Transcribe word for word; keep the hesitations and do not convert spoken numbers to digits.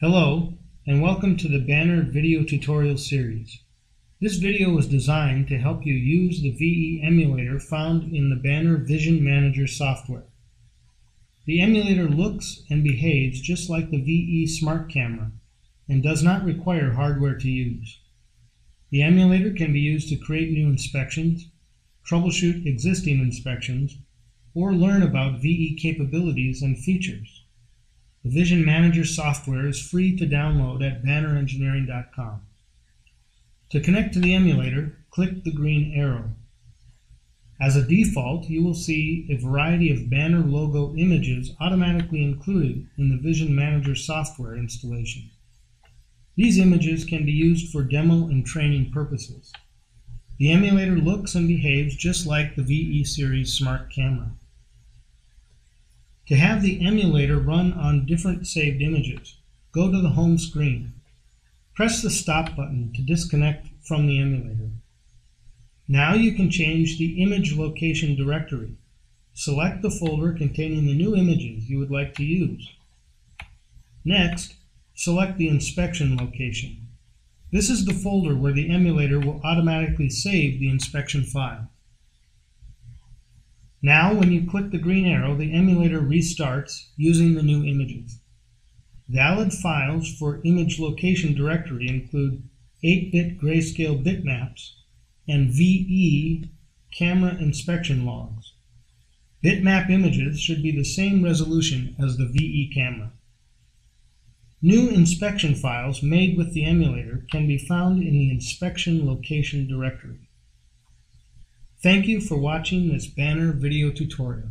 Hello, and welcome to the Banner video tutorial series. This video was designed to help you use the V E emulator found in the Banner Vision Manager software. The emulator looks and behaves just like the V E Smart Camera and does not require hardware to use. The emulator can be used to create new inspections, troubleshoot existing inspections, or learn about V E capabilities and features. The Vision Manager software is free to download at Banner Engineering dot com. To connect to the emulator, click the green arrow. As a default, you will see a variety of Banner logo images automatically included in the Vision Manager software installation. These images can be used for demo and training purposes. The emulator looks and behaves just like the V E Series Smart Camera. To have the emulator run on different saved images, go to the home screen. Press the stop button to disconnect from the emulator. Now you can change the image location directory. Select the folder containing the new images you would like to use. Next, select the inspection location. This is the folder where the emulator will automatically save the inspection file. Now, when you click the green arrow, the emulator restarts using the new images. Valid files for image location directory include eight bit grayscale bitmaps and V E camera inspection logs. Bitmap images should be the same resolution as the V E camera. New inspection files made with the emulator can be found in the inspection location directory. Thank you for watching this Banner video tutorial.